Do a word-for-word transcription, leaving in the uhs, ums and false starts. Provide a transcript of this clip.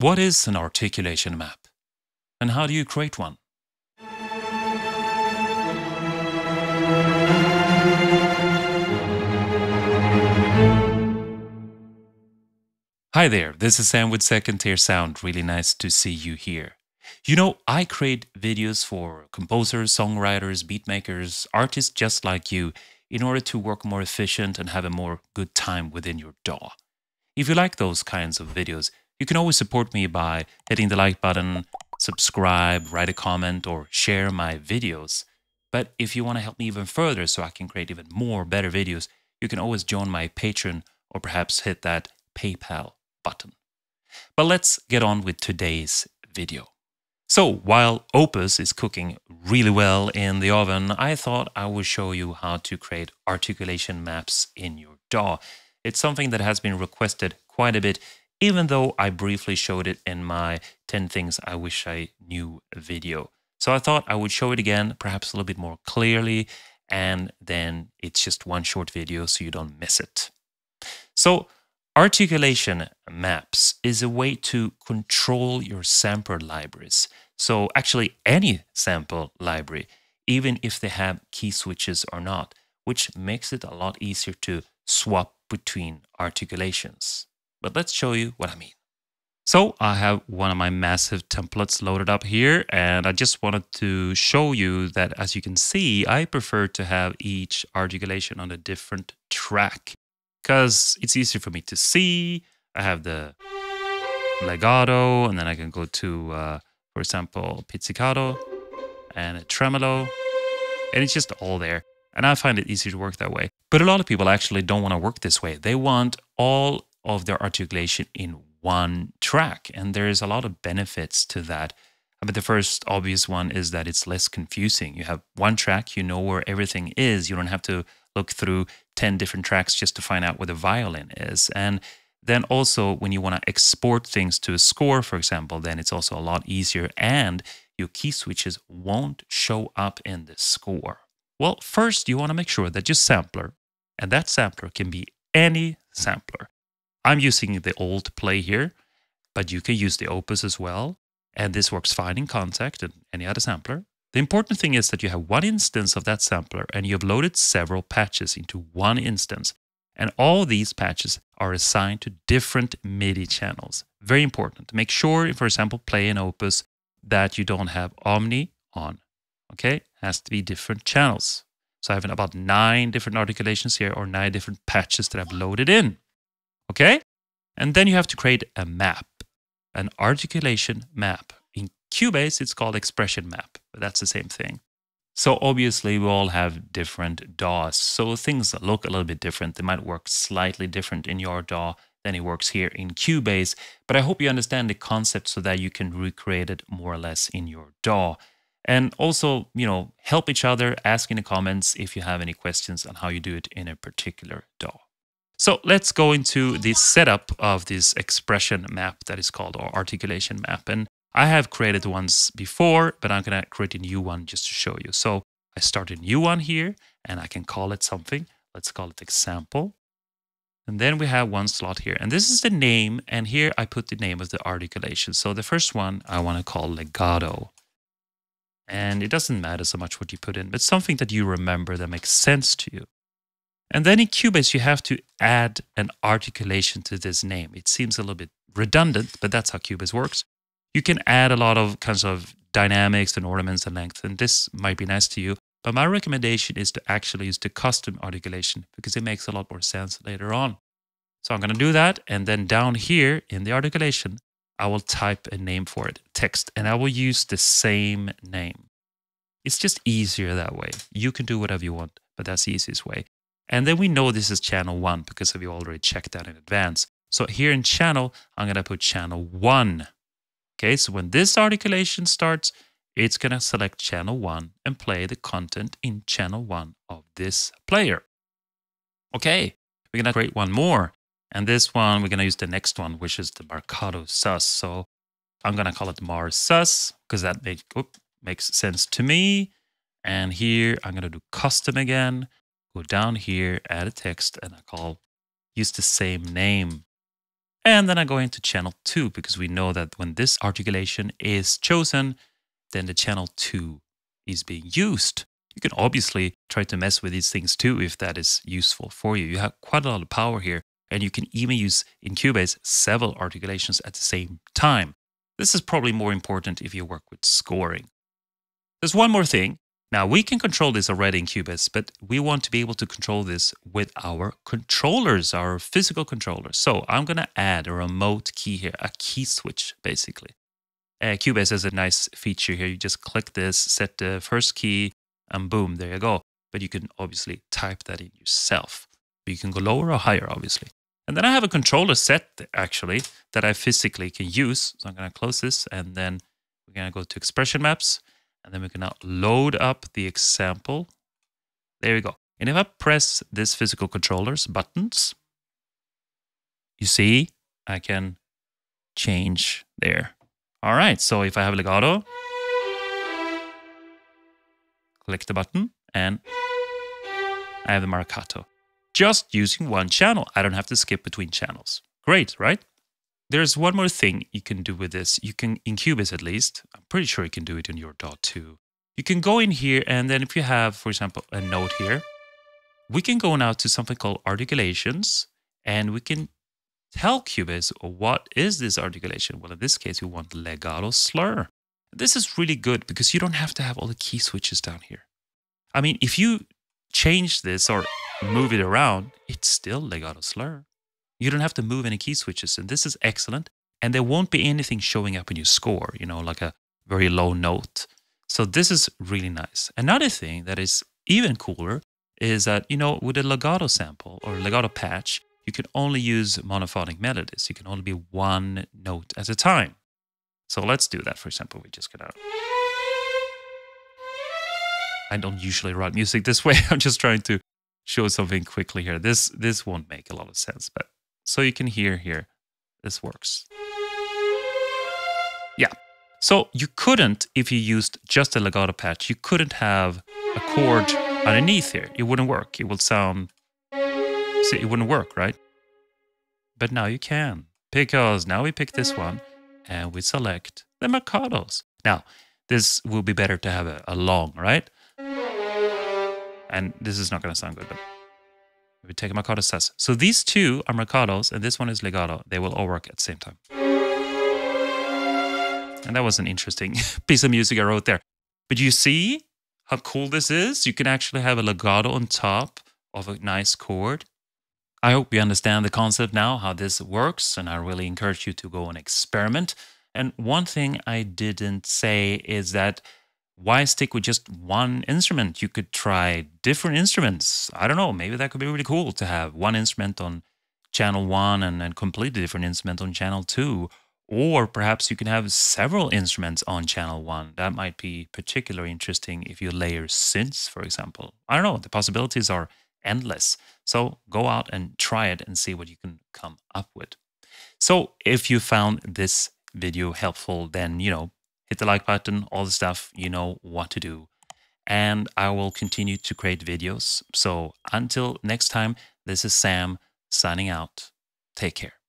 What is an articulation map? And how do you create one? Hi there, this is Sam with Second Tier Sound. Really nice to see you here. You know, I create videos for composers, songwriters, beatmakers, artists just like you in order to work more efficient and have a more good time within your D A W. If you like those kinds of videos, you can always support me by hitting the like button, subscribe, write a comment, or share my videos. But if you want to help me even further so I can create even more better videos, you can always join my Patreon or perhaps hit that PayPal button. But let's get on with today's video. So while Opus is cooking really well in the oven, I thought I would show you how to create articulation maps in your D A W. It's something that has been requested quite a bit, even though I briefly showed it in my ten things I wish I knew video. So I thought I would show it again, perhaps a little bit more clearly, and then it's just one short video so you don't miss it. So articulation maps is a way to control your sample libraries. So actually any sample library, even if they have key switches or not, which makes it a lot easier to swap between articulations. But let's show you what I mean. So I have one of my massive templates loaded up here, and I just wanted to show you that, as you can see, I prefer to have each articulation on a different track because it's easier for me to see. I have the legato, and then I can go to, uh, for example, pizzicato and a tremolo, and it's just all there. And I find it easier to work that way. But a lot of people actually don't want to work this way. They want all of their articulation in one track, and there is a lot of benefits to that. I mean, the first obvious one is that it's less confusing. You have one track, you know where everything is. You don't have to look through ten different tracks just to find out where the violin is. And then also when you want to export things to a score, for example, then it's also a lot easier, and your key switches won't show up in the score. Well, first you want to make sure that your sampler, and that sampler can be any sampler. I'm using the old Play here, but you can use the Opus as well. And this works fine in Kontakt and any other sampler. The important thing is that you have one instance of that sampler, and you've loaded several patches into one instance. And all these patches are assigned to different MIDI channels. Very important. Make sure, for example, Play and Opus, that you don't have Omni on. Okay? It has to be different channels. So I have about nine different articulations here, or nine different patches that I've loaded in. Okay? And then you have to create a map, an articulation map. In Cubase, it's called Expression Map, but that's the same thing. So obviously, we all have different D A Ws, so things look a little bit different. They might work slightly different in your D A W than it works here in Cubase, but I hope you understand the concept so that you can recreate it more or less in your D A W. And also, you know, help each other, ask in the comments if you have any questions on how you do it in a particular D A W. So let's go into the setup of this expression map that is called our articulation map. And I have created ones before, but I'm going to create a new one just to show you. So I start a new one here, and I can call it something. Let's call it example. And then we have one slot here. And this is the name, and here I put the name of the articulation. So the first one I want to call legato. And it doesn't matter so much what you put in, but something that you remember that makes sense to you. And then in Cubase, you have to add an articulation to this name. It seems a little bit redundant, but that's how Cubase works. You can add a lot of kinds of dynamics and ornaments and length, and this might be nice to you. But my recommendation is to actually use the custom articulation because it makes a lot more sense later on. So I'm going to do that. And then down here in the articulation, I will type a name for it, text, and I will use the same name. It's just easier that way. You can do whatever you want, but that's the easiest way. And then we know this is channel one because we already checked that in advance. So here in channel, I'm going to put channel one. Okay, so when this articulation starts, it's going to select channel one and play the content in channel one of this player. Okay, we're going to create one more. And this one, we're going to use the next one, which is the marcato sus. So I'm going to call it mar sus because that make, oops, makes sense to me. And here I'm going to do custom again. Go down here, add a text, and I call, use the same name. And then I go into channel two, because we know that when this articulation is chosen, then the channel two is being used. You can obviously try to mess with these things too, if that is useful for you. You have quite a lot of power here, and you can even use in Cubase several articulations at the same time. This is probably more important if you work with scoring. There's one more thing. Now, we can control this already in Cubase, but we want to be able to control this with our controllers, our physical controllers. So I'm going to add a remote key here, a key switch, basically. Uh, Cubase has a nice feature here. You just click this, set the first key, and boom, there you go. But you can obviously type that in yourself. You can go lower or higher, obviously. And then I have a controller set, actually, that I physically can use. So I'm going to close this, and then we're going to go to Expression Maps. And then we can now load up the example. There we go. And if I press this physical controller's buttons, you see, I can change there. All right, so if I have legato, click the button, and I have the marcato. Just using one channel. I don't have to skip between channels. Great, right? There's one more thing you can do with this. You can, in Cubase at least, I'm pretty sure you can do it in your D A W too. You can go in here, and then if you have, for example, a note here, we can go now to something called articulations, and we can tell Cubase, what is this articulation? Well, in this case, we want legato slur. This is really good because you don't have to have all the key switches down here. I mean, if you change this or move it around, it's still legato slur. You don't have to move any key switches, and this is excellent. And there won't be anything showing up in your score, you know, like a very low note. So this is really nice. Another thing that is even cooler is that, you know, with a legato sample or legato patch, you can only use monophonic melodies. You can only be one note at a time. So let's do that. For example, we're just gonna... I don't usually write music this way. I'm just trying to show something quickly here. This, this won't make a lot of sense, but... So you can hear here, this works. Yeah. So you couldn't, if you used just a legato patch, you couldn't have a chord underneath here. It wouldn't work. It would sound, so it wouldn't work, right? But now you can, because now we pick this one and we select the marcatos. Now, this will be better to have a, a long, right? And this is not going to sound good, but... We take a marcato sus. So these two are marcatos, and this one is legato. They will all work at the same time. And that was an interesting piece of music I wrote there. But you see how cool this is? You can actually have a legato on top of a nice chord. I hope you understand the concept now, how this works, and I really encourage you to go and experiment. And one thing I didn't say is that why stick with just one instrument? You could try different instruments. I don't know, maybe that could be really cool to have one instrument on channel one and a completely different instrument on channel two. Or perhaps you can have several instruments on channel one. That might be particularly interesting if you layer synths, for example. I don't know, the possibilities are endless. So go out and try it and see what you can come up with. So if you found this video helpful, then, you know, hit the like button, all the stuff, you know what to do. And I will continue to create videos. So until next time, this is Sam signing out. Take care.